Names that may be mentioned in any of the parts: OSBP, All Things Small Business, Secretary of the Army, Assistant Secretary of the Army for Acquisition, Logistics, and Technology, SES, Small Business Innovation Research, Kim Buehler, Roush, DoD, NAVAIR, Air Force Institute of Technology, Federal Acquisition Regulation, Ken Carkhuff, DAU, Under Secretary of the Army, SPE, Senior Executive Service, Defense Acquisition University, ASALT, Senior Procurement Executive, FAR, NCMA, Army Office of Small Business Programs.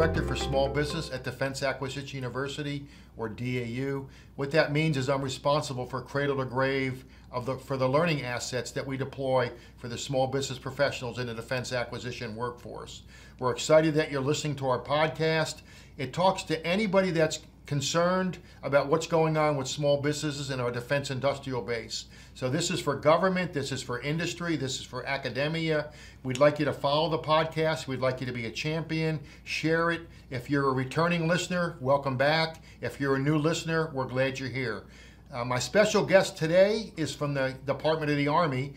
Director for Small Business at Defense Acquisition University, or DAU. What that means is I'm responsible for cradle to grave for the learning assets that we deploy for the small business professionals in the defense acquisition workforce. We're excited that you're listening to our podcast. It talks to anybody that's concerned about what's going on with small businesses in our defense industrial base. So this is for government, this is for industry, this is for academia. We'd like you to follow the podcast. We'd like you to be a champion, share it. If you're a returning listener, welcome back. If you're a new listener, we're glad you're here. My special guest today is from the Department of the Army.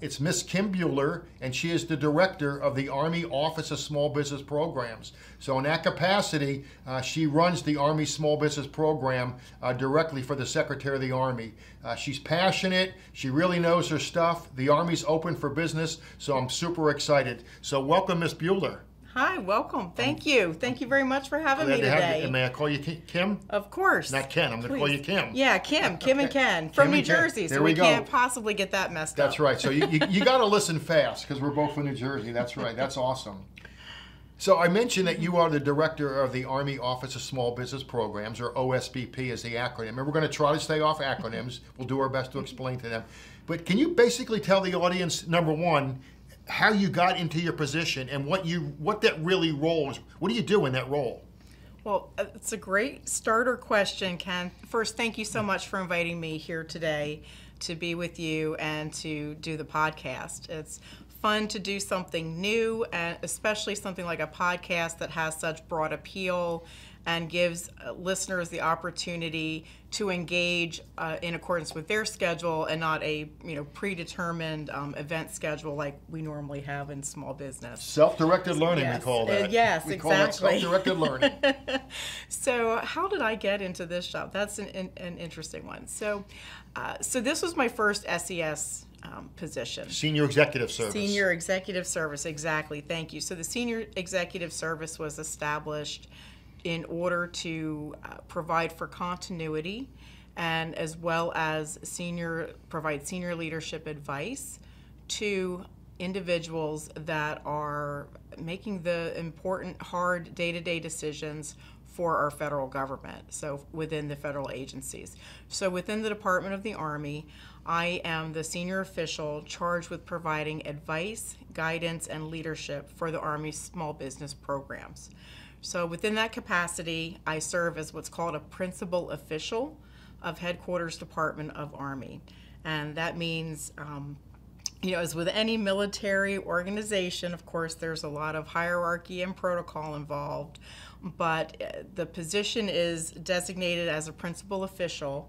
It's Miss Kim Buehler, and she is the director of the Army Office of Small Business Programs. So in that capacity, she runs the Army Small Business Program directly for the Secretary of the Army. She's passionate. She really knows her stuff. The Army's open for business, so I'm super excited. So welcome, Miss Buehler. Hi, welcome. Thank you. Thank you very much for having me today. May I call you Kim? Of course. Not Ken. I'm going to call you Kim. Yeah, Kim. Kim and Ken from New Jersey, so we can't possibly get that messed up. That's right. So you got to listen fast because we're both from New Jersey. That's right. That's awesome. So I mentioned that you are the director of the Army Office of Small Business Programs, or OSBP is the acronym. And we're going to try to stay off acronyms. We'll do our best to explain to them. But can you basically tell the audience, number one, how you got into your position and what that really role is? What do you do in that role? Well, it's a great starter question, Ken. First, thank you so much for inviting me here today to be with you and to do the podcast. It's fun to do something new, and especially something like a podcast that has such broad appeal and gives listeners the opportunity to engage in accordance with their schedule and not a predetermined event schedule like we normally have in small business. Self-directed learning, yes. We call that. Yes, exactly. We call that self-directed learning. So how did I get into this job? That's an interesting one. So this was my first SES position. Senior Executive Service. Senior Executive Service, exactly. Thank you. So the Senior Executive Service was established in order to provide for continuity, and as well as provide senior leadership advice to individuals that are making the important, hard day-to-day decisions for our federal government, so within the federal agencies. So within the Department of the Army, I am the senior official charged with providing advice, guidance, and leadership for the Army's small business programs. So within that capacity, I serve as what's called a principal official of Headquarters Department of Army. And that means, as with any military organization, of course, there's a lot of hierarchy and protocol involved, but the position is designated as a principal official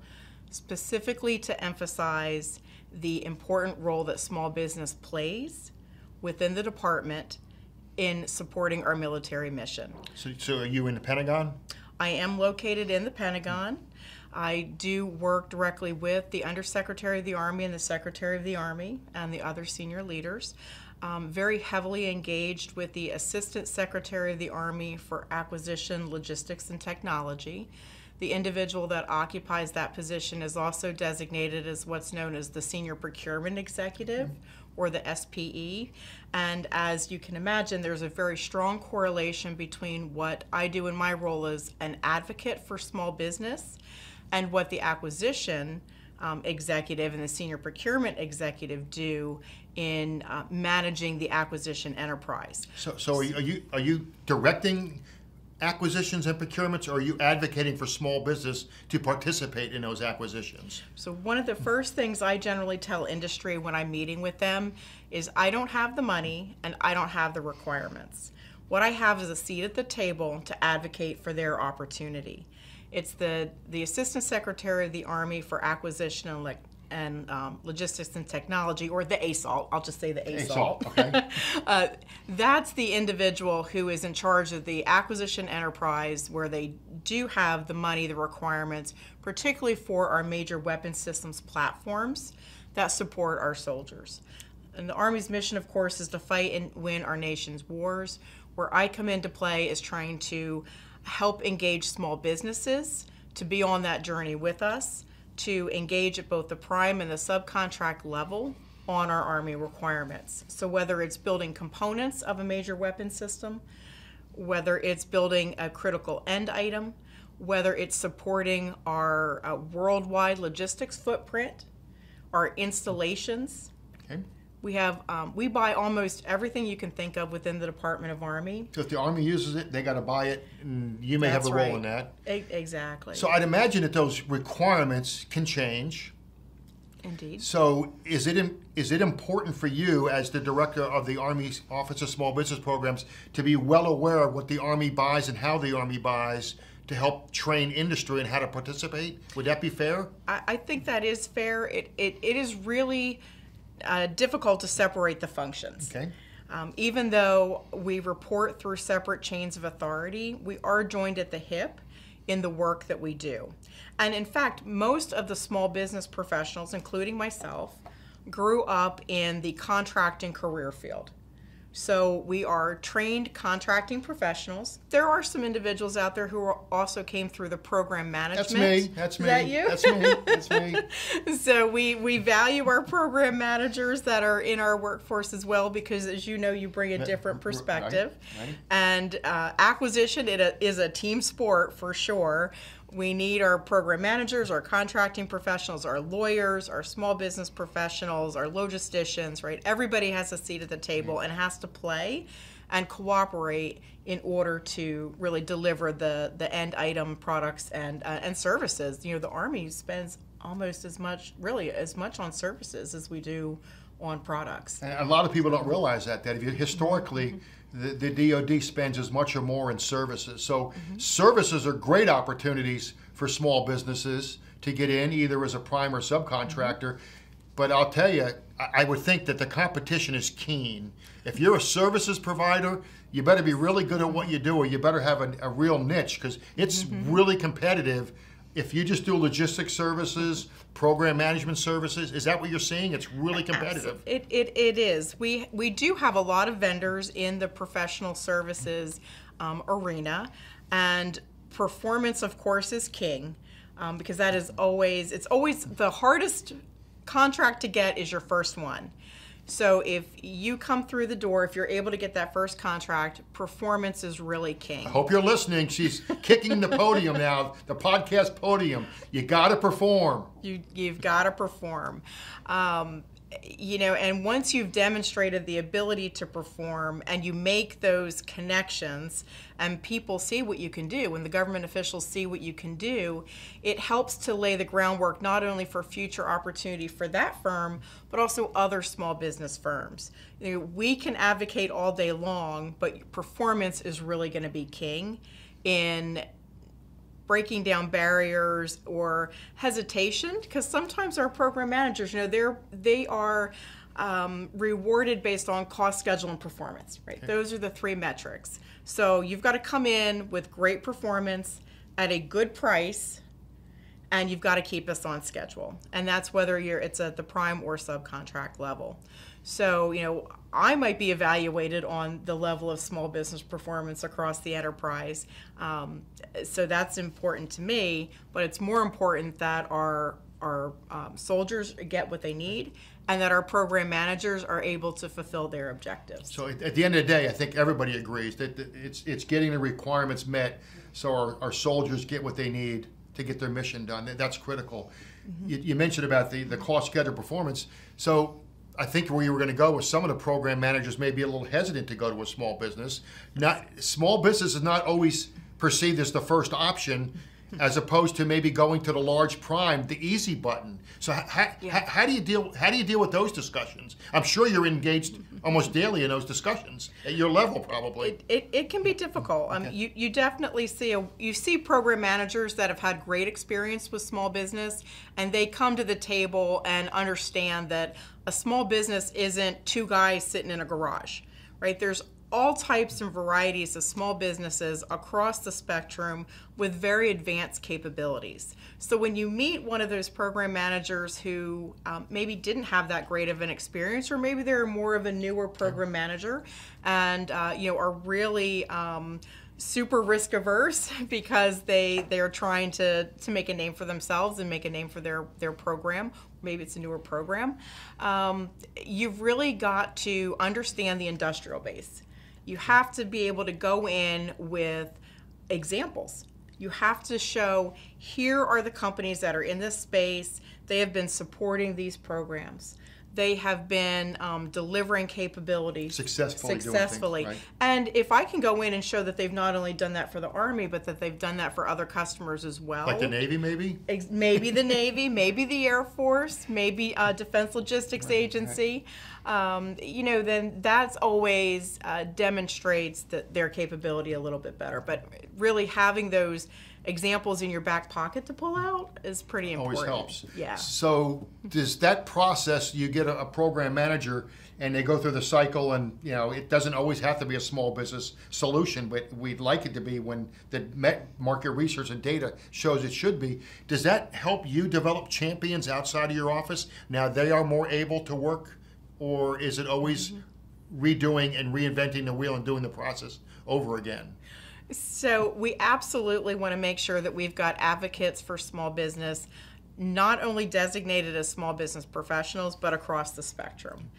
specifically to emphasize the important role that small business plays within the department in supporting our military mission. So are you in the Pentagon? I am located in the Pentagon. I do work directly with the Under Secretary of the Army and the Secretary of the Army and the other senior leaders. Very heavily engaged with the Assistant Secretary of the Army for Acquisition, Logistics, and Technology. The individual that occupies that position is also designated as what's known as the Senior Procurement Executive, or the SPE. And as you can imagine, there's a very strong correlation between what I do in my role as an advocate for small business and what the acquisition executive and the senior procurement executive do in managing the acquisition enterprise. So are you directing acquisitions and procurements, or are you advocating for small business to participate in those acquisitions? So one of the first things I generally tell industry when I'm meeting with them is I don't have the money and I don't have the requirements. What I have is a seat at the table to advocate for their opportunity. It's the Assistant Secretary of the Army for Acquisition and Logistics and Technology, or the ASALT. I'll just say the ASALT. Okay. That's the individual who is in charge of the acquisition enterprise, where they do have the money, the requirements, particularly for our major weapon systems platforms that support our soldiers. And the Army's mission, of course, is to fight and win our nation's wars. Where I come into play is trying to help engage small businesses to be on that journey with us, to engage at both the prime and the subcontract level on our Army requirements. So whether it's building components of a major weapon system, whether it's building a critical end item, whether it's supporting our worldwide logistics footprint, our installations. Okay. We have we buy almost everything you can think of within the Department of Army. So if the Army uses it, they got to buy it, and you may have a role in that. Exactly. So I'd imagine that those requirements can change. Indeed. So is it important for you as the director of the Army's Office of Small Business Programs to be well aware of what the Army buys and how the Army buys to help train industry and how to participate? Would that be fair? I think that is fair. It is really difficult to separate the functions. Okay. Even though we report through separate chains of authority, we are joined at the hip in the work that we do. And in fact, most of the small business professionals, including myself, grew up in the contracting career field. So we are trained contracting professionals. There are some individuals out there who also came through the program management. That's me. Is that you? That's me. So we value our program managers that are in our workforce as well, because as you know, you bring a different perspective. Right. And acquisition is a team sport for sure. We need our program managers, our contracting professionals, our lawyers, our small business professionals, our logisticians, right? Everybody has a seat at the table and has to play and cooperate in order to really deliver the end item products and services. You know, the Army spends almost as much, really as much on services as we do on products. And a lot of people don't realize that if you historically, the DoD spends as much or more in services. So services are great opportunities for small businesses to get in, either as a prime or subcontractor. But I'll tell you, I would think that the competition is keen. If you're a services provider, you better be really good at what you do, or you better have a real niche, because it's really competitive. If you just do logistics services, program management services, is that what you're seeing? It's really competitive. It is. We do have a lot of vendors in the professional services arena, and performance, of course, is king, because that is always, it's always the hardest contract to get is your first one. So if you come through the door, if you're able to get that first contract, performance is really king. I hope you're listening. She's kicking the podium now, the podcast podium. You got to perform. You've got to perform. You know, and once you've demonstrated the ability to perform and you make those connections and people see what you can do, when the government officials see what you can do, it helps to lay the groundwork not only for future opportunity for that firm, but also other small business firms. You know, we can advocate all day long, but performance is really going to be king in breaking down barriers or hesitation, because sometimes our program managers, you know, they are rewarded based on cost, schedule, and performance, right? Okay. Those are the three metrics. So you've got to come in with great performance at a good price, and you've got to keep us on schedule. And that's whether it's at the prime or subcontract level. So, you know, I might be evaluated on the level of small business performance across the enterprise. So that's important to me, but it's more important that our soldiers get what they need and that our program managers are able to fulfill their objectives. So at the end of the day, I think everybody agrees that it's getting the requirements met so our soldiers get what they need to get their mission done. That's critical. You mentioned about the cost, schedule, performance. So I think where you were going to go was some of the program managers may be a little hesitant to go to a small business. Small business is not always perceived as the first option, as opposed to maybe going to the large prime, the easy button. So how do you deal with those discussions? I'm sure you're engaged almost daily in those discussions at your level, probably. It can be difficult. Okay. You definitely see you see program managers that have had great experience with small business, and they come to the table and understand that a small business isn't two guys sitting in a garage, right? There's all types and varieties of small businesses across the spectrum with very advanced capabilities. So when you meet one of those program managers who maybe didn't have that great of an experience, or maybe they're more of a newer program manager and you know, are really super risk averse because they're trying to make a name for themselves and make a name for their program, maybe it's a newer program, you've really got to understand the industrial base. You have to be able to go in with examples. You have to show, here are the companies that are in this space. They have been supporting these programs. They have been delivering capability successfully. Doing things, right? And if I can go in and show that they've not only done that for the Army, but that they've done that for other customers as well. Like the Navy, maybe? Maybe the Navy, maybe the Air Force, maybe Defense Logistics Agency. Right. You know, then that's always demonstrates that their capability a little bit better. But really having those examples in your back pocket to pull out is pretty important. Always helps. Yeah. So does that process, you get a program manager and they go through the cycle, and you know, it doesn't always have to be a small business solution, but we'd like it to be when the market research and data shows it should be. Does that help you develop champions outside of your office? Now they are more able to work, or is it always redoing and reinventing the wheel and doing the process over again? So we absolutely want to make sure that we've got advocates for small business, not only designated as small business professionals, but across the spectrum.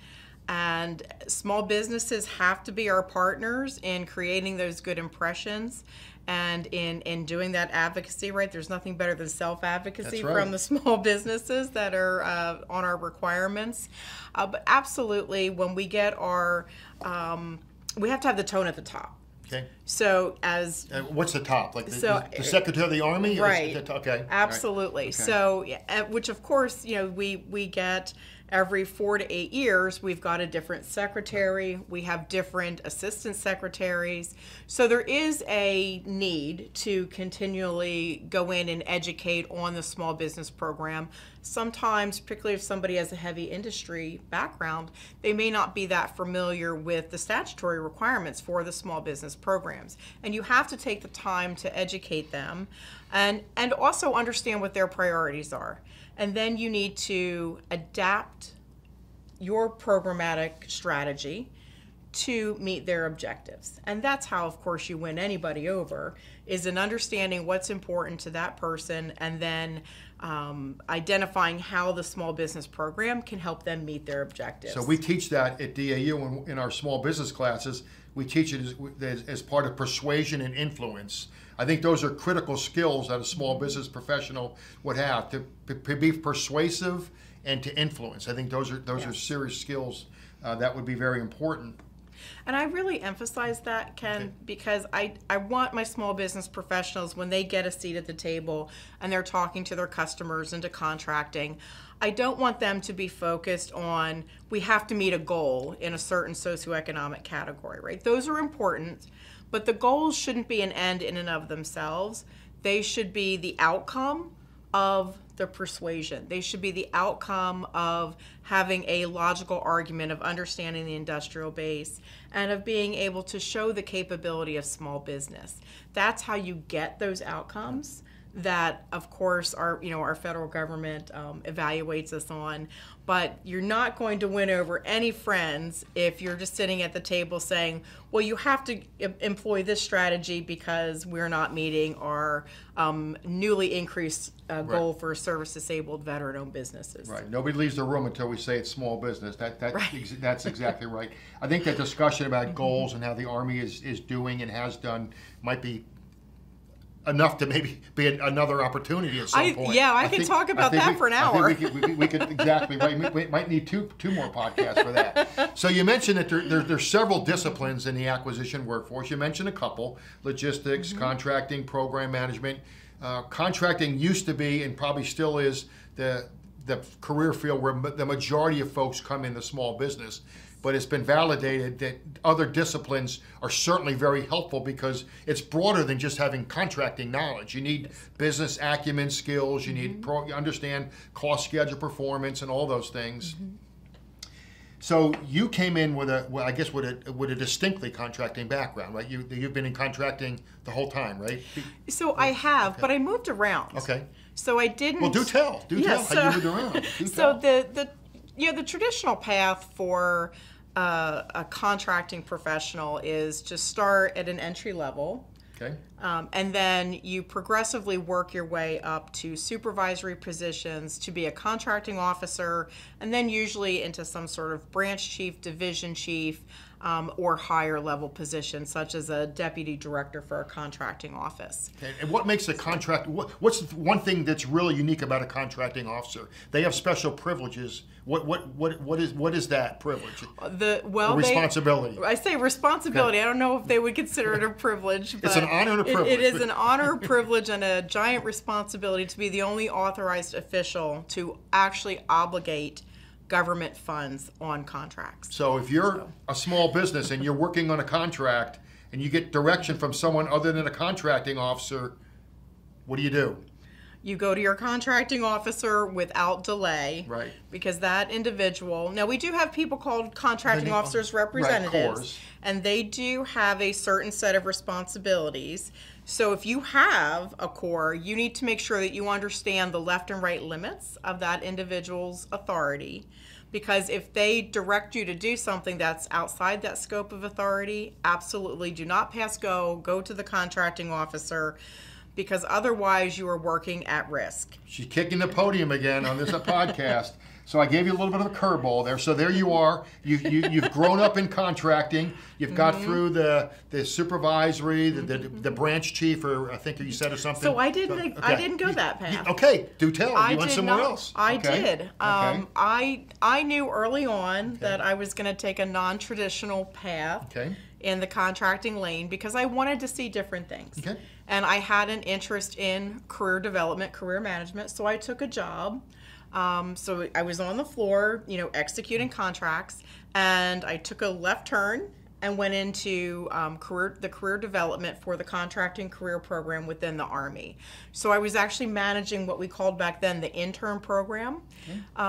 And small businesses have to be our partners in creating those good impressions and in doing that advocacy, right? There's nothing better than self-advocacy from the small businesses that are on our requirements. But absolutely, when we get our, we have to have the tone at the top. Okay. So as what's the top? Like the Secretary of the Army? Or okay. Absolutely. Okay. So, which of course, you know, we get every 4 to 8 years, we've got a different secretary. We have different assistant secretaries. So there is a need to continually go in and educate on the small business program. Sometimes, particularly if somebody has a heavy industry background, they may not be that familiar with the statutory requirements for the small business programs. And you have to take the time to educate them and also understand what their priorities are. And then you need to adapt your programmatic strategy to meet their objectives. And that's how, of course, you win anybody over, is in understanding what's important to that person and then identifying how the small business program can help them meet their objectives. So we teach that at DAU in our small business classes. We teach it as part of persuasion and influence. I think those are critical skills that a small business professional would have, to be persuasive and to influence. I think those are serious skills that would be very important. And I really emphasize that, Ken, because I want my small business professionals, when they get a seat at the table and they're talking to their customers and to contracting, I don't want them to be focused on, we have to meet a goal in a certain socioeconomic category, right? Those are important, but the goals shouldn't be an end in and of themselves. They should be the outcome of the persuasion. They should be the outcome of having a logical argument, of understanding the industrial base, and of being able to show the capability of small business. That's how you get those outcomes that, of course, our federal government evaluates us on. But you're not going to win over any friends if you're just sitting at the table saying, well, you have to employ this strategy because we're not meeting our newly increased goal for service-disabled veteran-owned businesses. Right. Nobody leaves the room until we say it's small business. That's exactly right. I think that discussion about goals and how the Army is doing and has done might be enough to maybe be another opportunity at some point. Yeah, I think talk about that for an hour. I think we could exactly, right? We might need two more podcasts for that. So you mentioned that there's several disciplines in the acquisition workforce. You mentioned a couple: logistics, contracting, program management. Contracting used to be, and probably still is, the career field where the majority of folks come into small business. But it's been validated that other disciplines are certainly very helpful because it's broader than just having contracting knowledge. You need business acumen skills, you need you understand cost, schedule, performance, and all those things. So you came in with a distinctly contracting background, right? You've been in contracting the whole time, right? So I have, but I moved around. Okay. So I didn't. Well, do tell. How you moved around. The traditional path for a contracting professional is to start at an entry level, and then you progressively work your way up to supervisory positions, to be a contracting officer, and then usually into some sort of branch chief, division chief, or higher level positions, such as a deputy director for a contracting office. And what makes a contract, what's one thing that's really unique about a contracting officer? They have special privileges. What is that privilege? Responsibility. I say responsibility. Okay. I don't know if they would consider it a privilege. But it's an honor and a privilege. It is an honor, privilege, and a giant responsibility to be the only authorized official to actually obligate government funds on contracts. So if you're a small business and you're working on a contract and you get direction from someone other than a contracting officer, what do? You go to your contracting officer without delay, right? Because that individual, now we do have people called contracting officers representatives, right, and they do have a certain set of responsibilities. So if you have a corps, you need to make sure that you understand the left and right limits of that individual's authority, because if they direct you to do something that's outside that scope of authority, absolutely do not pass go. Go to the contracting officer, because otherwise you are working at risk. She's kicking the podium again on this podcast. So I gave you a little bit of a curveball there. So there you are. You've grown up in contracting. You've got through the supervisory, the branch chief, or I think you said or something. So I didn't. So, okay. I didn't go that path. Do tell. You went somewhere else. I did. I knew early on that I was going to take a non-traditional path in the contracting lane, because I wanted to see different things. And I had an interest in career development, career management. So I took a job. So I was on the floor, you know, executing contracts, and I took a left turn and went into the career development for the contracting career program within the Army. So I was actually managing what we called back then the intern program,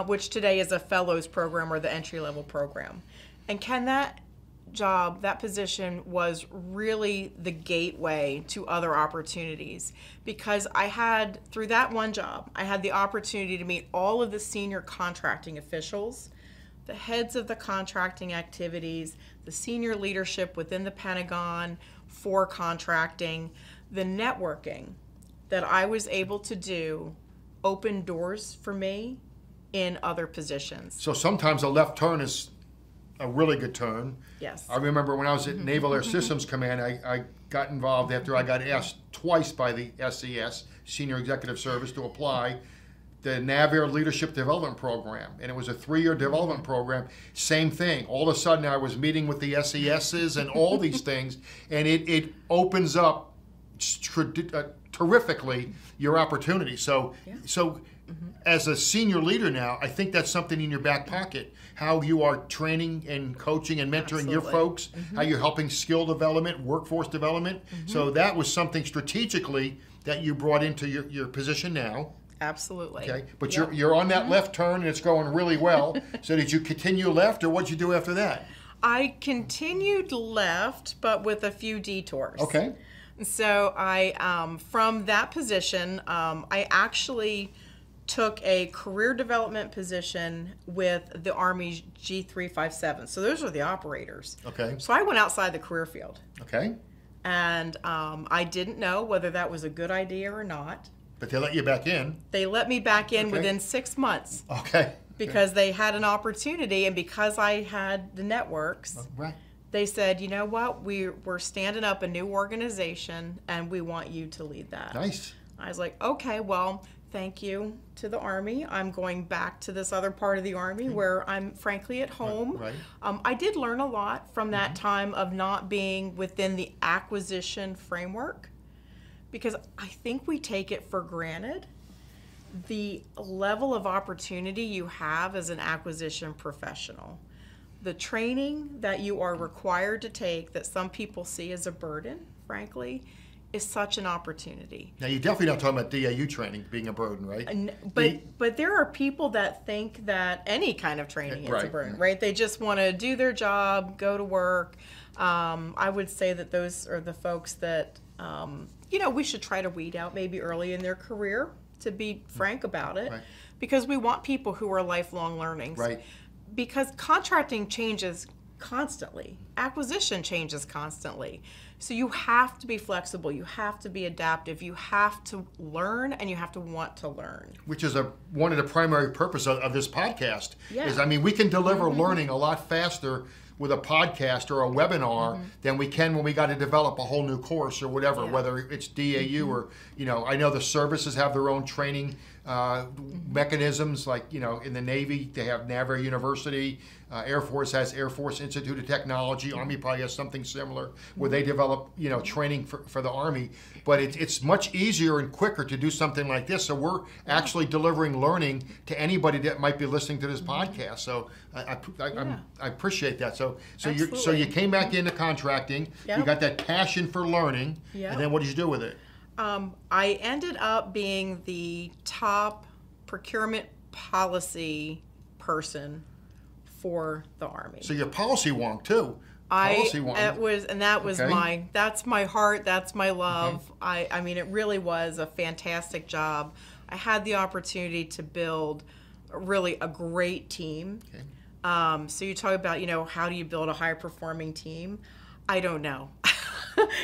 which today is a fellows program or the entry-level program. And that job, that position was really the gateway to other opportunities, because I had, through that one job, I had the opportunity to meet all of the senior contracting officials, the heads of the contracting activities, the senior leadership within the Pentagon for contracting. The networking that I was able to do opened doors for me in other positions. So sometimes a left turn is a really good turn. Yes. I remember when I was at Naval Air Systems Command, I got involved after I got asked twice by the SES, Senior Executive Service, to apply the NAVAIR Leadership Development Program. And it was a 3-year development program. Same thing. All of a sudden I was meeting with the SESs and all these things, and it opens up terrifically your opportunity. So, as a senior leader now, I think that's something in your back pocket, how you are training and coaching and mentoring your folks, how you're helping skill development, workforce development. So that was something strategically that you brought into your position now. Absolutely. Okay, but you're on that left turn and it's going really well. So did you continue left, or what did you do after that? I continued left, but with a few detours. Okay. So I, from that position, I actually took a career development position with the Army's G 357. So those are the operators. Okay. So I went outside the career field. Okay. And I didn't know whether that was a good idea or not. But they let you back in. They let me back in within 6 months. Okay. Because they had an opportunity, and because I had the networks, they said, you know what, we're standing up a new organization and we want you to lead that. Nice. I was like, okay, well, thank you to the Army. I'm going back to this other part of the Army where I'm frankly at home. I did learn a lot from that time of not being within the acquisition framework, because I think we take it for granted the level of opportunity you have as an acquisition professional. The training that you are required to take, that some people see as a burden, frankly, is such an opportunity. Now, you're definitely not talking about DAU training being a burden, right? But there are people that think that any kind of training is a burden, right? They just want to do their job, go to work. I would say that those are the folks that, you know, we should try to weed out maybe early in their career, to be frank about it, because we want people who are lifelong learning. Right. Because contracting changes constantly. Acquisition changes constantly. So you have to be flexible, you have to be adaptive, you have to learn, and you have to want to learn. Which is one of the primary purposes of this podcast. Is, I mean, we can deliver learning a lot faster with a podcast or a webinar than we can when we got to develop a whole new course or whatever, whether it's DAU or, you know, I know the services have their own training mechanisms, like, you know, in the Navy, they have NAVAIR University, Air Force has Air Force Institute of Technology, Army probably has something similar where they develop, you know, training for the Army. But it's much easier and quicker to do something like this. So we're actually delivering learning to anybody that might be listening to this podcast. So I appreciate that. So you came back into contracting, you got that passion for learning, and then what did you do with it? I ended up being the top procurement policy person for the Army. So you're a policy wonk too. That's my heart, that's my love. I mean, it really was a fantastic job. I had the opportunity to build really a great team. So you talk about, you know, how do you build a high performing team? I don't know.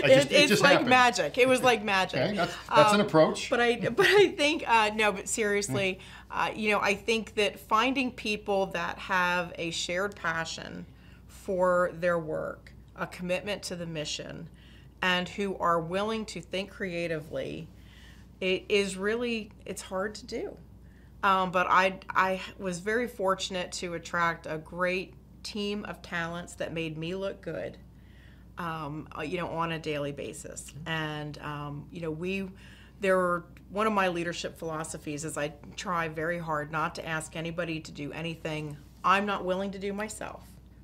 It's like happened. Magic. It was like magic. Okay, that's an approach. But I think no. But seriously, you know, I think that finding people that have a shared passion for their work, a commitment to the mission, and who are willing to think creatively, it is really, it's hard to do. But I was very fortunate to attract a great team of talents that made me look good. You know, on a daily basis. And, you know, one of my leadership philosophies is I try very hard not to ask anybody to do anything I'm not willing to do myself,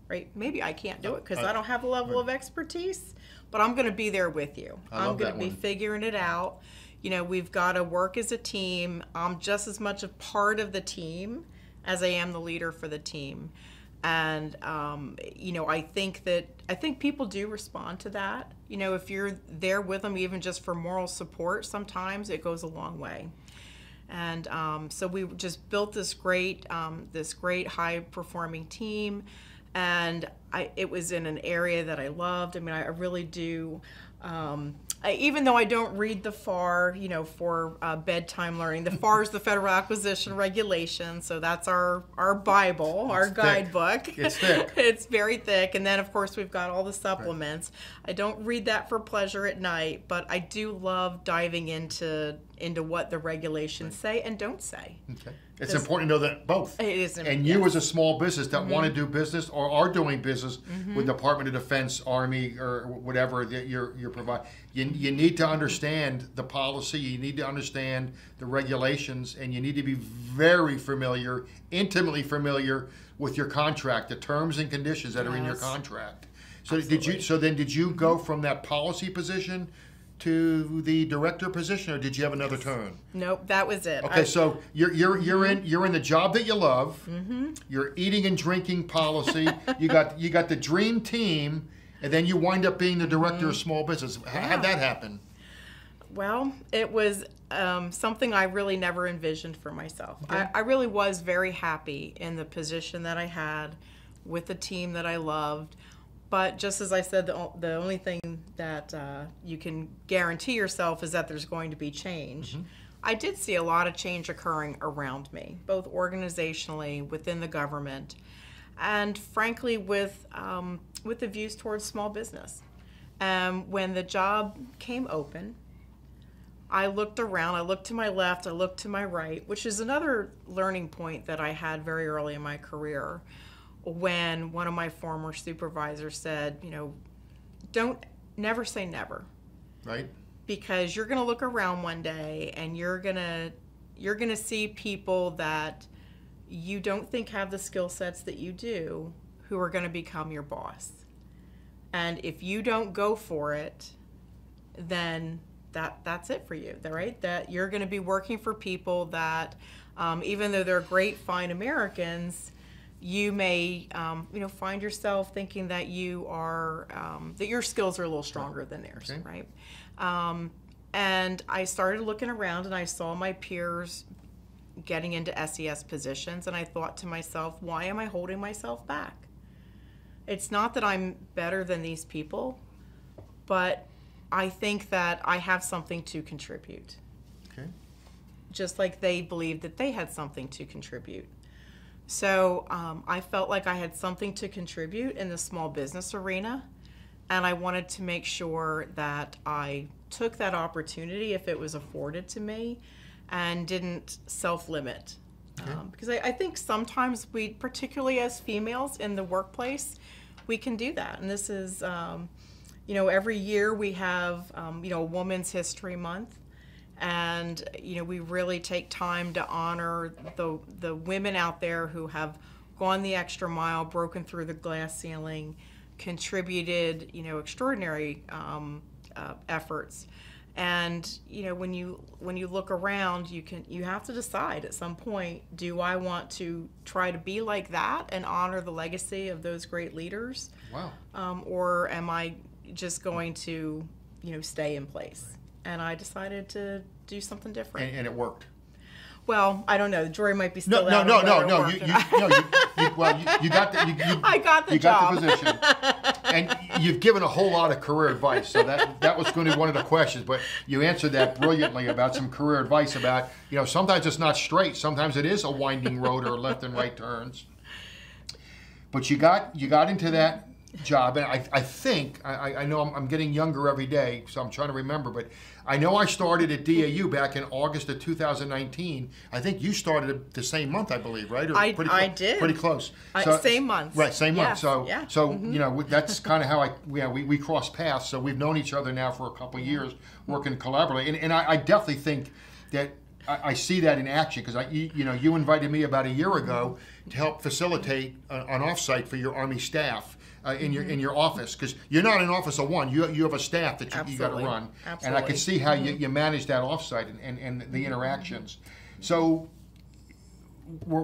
right? Maybe I can't do it because I don't have the level of expertise, but I'm going to be there with you. I'm going to be figuring it out. You know, we've got to work as a team. I'm just as much a part of the team as I am the leader for the team. And, you know, I think people do respond to that. You know, if you're there with them, even just for moral support, sometimes it goes a long way. And so we just built this great high-performing team. And it was in an area that I loved. I mean, I really do. Even though I don't read the FAR, you know, for bedtime learning, the FAR is the Federal Acquisition Regulation, so that's our Bible, our guidebook. It's thick. It's very thick, and then of course we've got all the supplements. Right. I don't read that for pleasure at night, but I do love diving into what the regulations say and don't say. Okay. It's important to know that both. It is important. And you as a small business that want to do business or are doing business with Department of Defense, Army, or whatever that you're providing, you need to understand the policy, you need to understand the regulations, and you need to be very familiar, intimately familiar with your contract, the terms and conditions that are in your contract. So did you go from that policy position to the director position, or did you have another turn? Nope, that was it. Okay, so you're in the job that you love. You're eating and drinking policy. you got the dream team, and then you wind up being the director of small business. How'd that happen? Well, it was something I really never envisioned for myself. I really was very happy in the position that I had with the team that I loved. But just as I said, the only thing that you can guarantee yourself is that there's going to be change. I did see a lot of change occurring around me, both organizationally, within the government, and frankly with the views towards small business. When the job came open, I looked around, I looked to my left, I looked to my right, which is another learning point that I had very early in my career. When one of my former supervisors said, you know, never say never. Right. Because you're gonna look around one day and you're gonna see people that you don't think have the skill sets that you do who are gonna become your boss. And if you don't go for it, then that's it for you, right? That you're gonna be working for people that even though they're great, fine Americans, you may, you know, find yourself thinking that you are, that your skills are a little stronger than theirs, right? And I started looking around and I saw my peers getting into SES positions, and I thought to myself, why am I holding myself back? It's not that I'm better than these people, but I think that I have something to contribute. Just like they believed that they had something to contribute. So I felt like I had something to contribute in the small business arena, and I wanted to make sure that I took that opportunity if it was afforded to me and didn't self-limit. Okay. Because I think sometimes we, particularly as females in the workplace, we can do that. And this is, you know, every year we have, you know, Women's History Month. And, you know, we really take time to honor the women out there who have gone the extra mile, broken through the glass ceiling, contributed, you know, extraordinary efforts. And, you know, when you look around, you have to decide at some point, do I want to try to be like that and honor the legacy of those great leaders? Wow. Or am I just going to, you know, stay in place? Right. And I decided to do something different. And it worked. Well, I don't know. The jury might be still out. No. You got the. I got the job. You got the position. And you've given a whole lot of career advice. So that was going to be one of the questions. But you answered that brilliantly about some career advice about, you know, sometimes it's not straight. Sometimes it is a winding road or left and right turns. But you got into that job, and I think I know I'm getting younger every day, so I'm trying to remember, but I know I started at DAU back in August of 2019. I think you started the same month, I believe, right? Or I did. Pretty close. So, same month. Right, same month. So, yeah. So you know, that's kind of how we crossed paths. So we've known each other now for a couple of years, working collaboratively, and I definitely think that I see that in action, because you invited me about a year ago to help facilitate an offsite for your Army staff in your office, because you're not an office of one. You have a staff that you got to run. Absolutely. And I can see how you manage that offsite and the interactions. So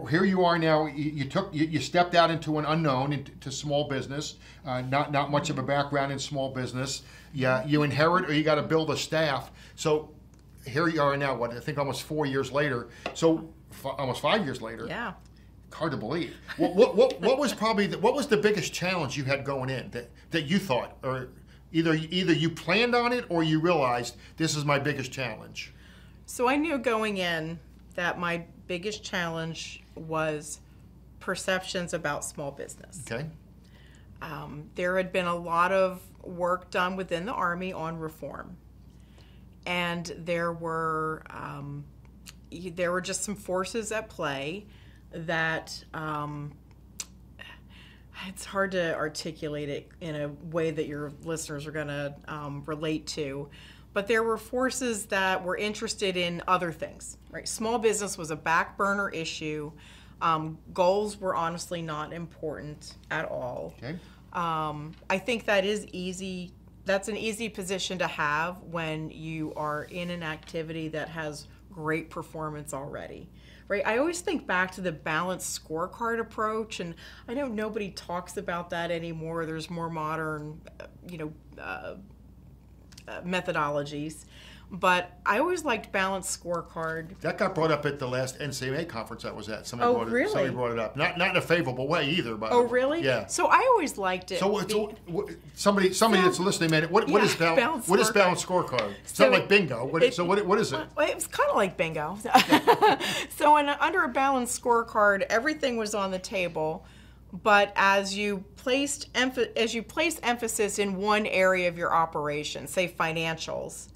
here you are now. You stepped out into an unknown, into small business. Not much of a background in small business. Yeah, you inherit or you got to build a staff. So here you are now, what I think almost 4 years later, so almost 5 years later. Yeah, hard to believe. What was probably what was the biggest challenge you had going in that you thought, or either you planned on it or you realized this is my biggest challenge? So I knew going in that my biggest challenge was perceptions about small business. Okay. There had been a lot of work done within the Army on reform. And there were just some forces at play that it's hard to articulate it in a way that your listeners are going to relate to. But there were forces that were interested in other things. Right? Small business was a back burner issue. Goals were honestly not important at all. Okay. I think that is easy. That's an easy position to have when you are in an activity that has great performance already, right? I always think back to the balanced scorecard approach, and I know nobody talks about that anymore. There's more modern, you know, methodologies. But I always liked balanced scorecard. That got brought up at the last NCMA conference I was at. Somebody brought it up. Not in a favorable way either. By the way. Really? Yeah. So I always liked it. So somebody that's listening, man, what is balanced? What is balanced scorecard? It's not like bingo. What is it? Well, it was kind of like bingo. So under a balanced scorecard, everything was on the table, but as you placed emphasis in one area of your operation, say financials,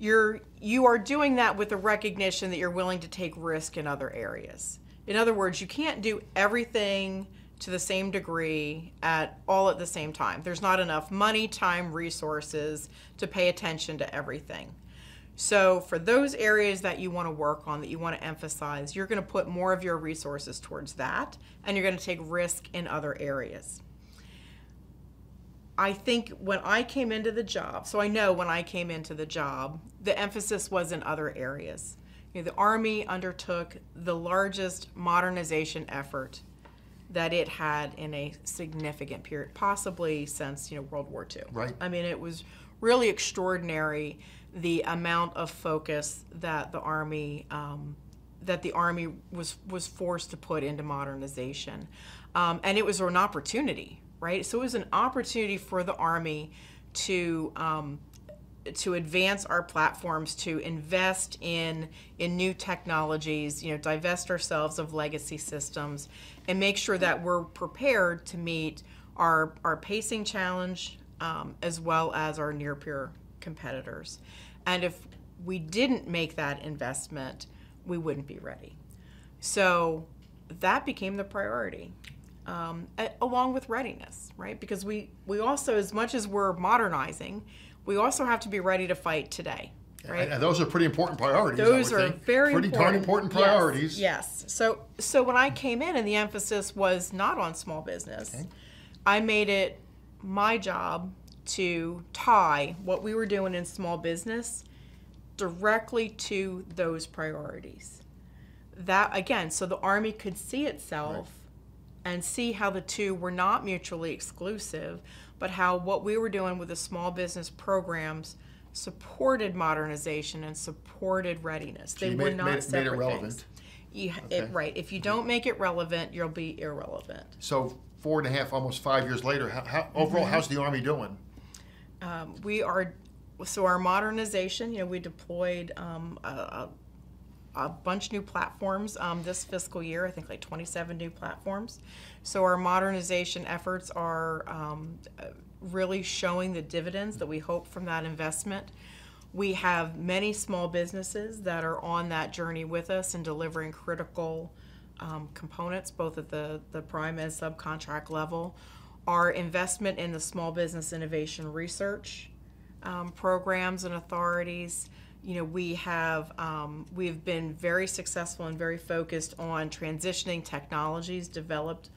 you are doing that with the recognition that you're willing to take risk in other areas. In other words, you can't do everything to the same degree all at the same time. There's not enough money, time, resources to pay attention to everything. So for those areas that you want to work on, that you want to emphasize, you're going to put more of your resources towards that, and you're going to take risk in other areas. I think when I came into the job, so I know when I came into the job, the emphasis was in other areas. You know, the Army undertook the largest modernization effort that it had in a significant period, possibly since, you know, World War II. Right. I mean, it was really extraordinary, the amount of focus that the Army was forced to put into modernization, and it was an opportunity. Right, so it was an opportunity for the Army to advance our platforms, to invest in new technologies, divest ourselves of legacy systems, and make sure that we're prepared to meet our pacing challenge as well as our near-peer competitors. And if we didn't make that investment, we wouldn't be ready. So that became the priority. Along with readiness, right? Because we also, as much as we're modernizing, we also have to be ready to fight today, right? And those are pretty important priorities. Those are very important. Pretty darn important priorities. Yes. So when I came in and the emphasis was not on small business, okay, I made it my job to tie what we were doing in small business directly to those priorities. That, again, so the Army could see itself, right, and see how the two were not mutually exclusive, but how what we were doing with the small business programs supported modernization and supported readiness. So they were not separate things. Made it relevant. Right. If you don't make it relevant, you'll be irrelevant. So 4.5, almost 5 years later, how overall, how's the Army doing? We are, so our modernization, we deployed a bunch of new platforms this fiscal year, I think like 27 new platforms. So our modernization efforts are really showing the dividends that we hope from that investment. We have many small businesses that are on that journey with us and delivering critical components, both at the prime and subcontract level. Our investment in the Small Business Innovation Research programs and authorities, we've been very successful and very focused on transitioning technologies developed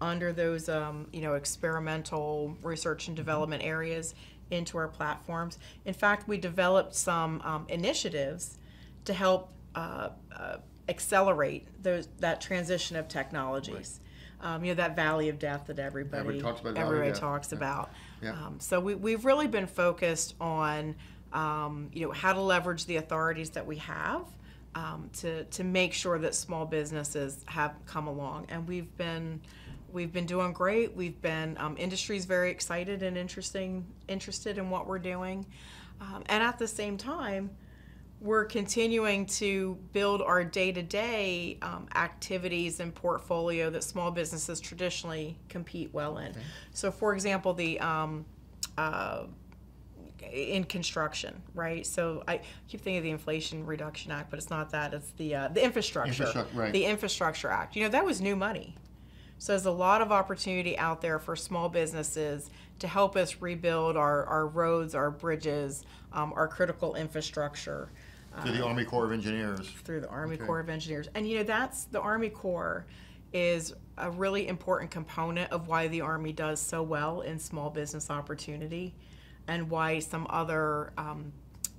under those, experimental research and development areas into our platforms. In fact, we developed some initiatives to help accelerate that transition of technologies. Right. That valley of death that everybody talks about. Yeah. So we've really been focused on how to leverage the authorities that we have to make sure that small businesses have come along, and we've been doing great. We've been industry's very excited and interested in what we're doing, and at the same time, we're continuing to build our day-to-day activities and portfolio that small businesses traditionally compete well in. Okay. So, for example, the in construction, right? So I keep thinking of the Inflation Reduction Act, but it's not that. It's the Infrastructure Act. That was new money. So there's a lot of opportunity out there for small businesses to help us rebuild our roads, our bridges, our critical infrastructure. Through the Army Corps of Engineers. Through the Army Corps of Engineers. And that's the Army Corps is a really important component of why the Army does so well in small business opportunity, and why some other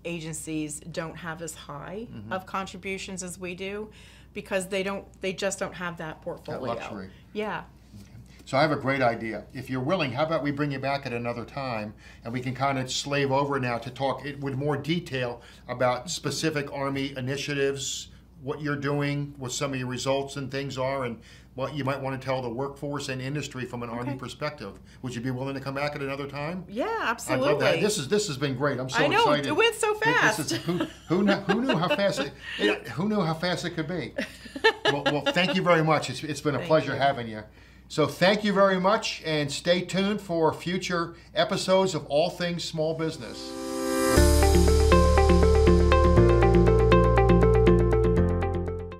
agencies don't have as high of contributions as we do, because they just don't have that portfolio. That luxury. Yeah. Okay. So I have a great idea. If you're willing, how about we bring you back at another time, and we can kind of slave over now to talk with more detail about specific Army initiatives, what you're doing, what some of your results and things are, and what you might want to tell the workforce and industry from an Army perspective. Would you be willing to come back at another time? Yeah, absolutely. I'd love that. This has been great. I'm so excited. I know, it went so fast. Who knew how fast it could be? Well, thank you very much. It's been a pleasure having you. So thank you very much, and stay tuned for future episodes of All Things Small Business.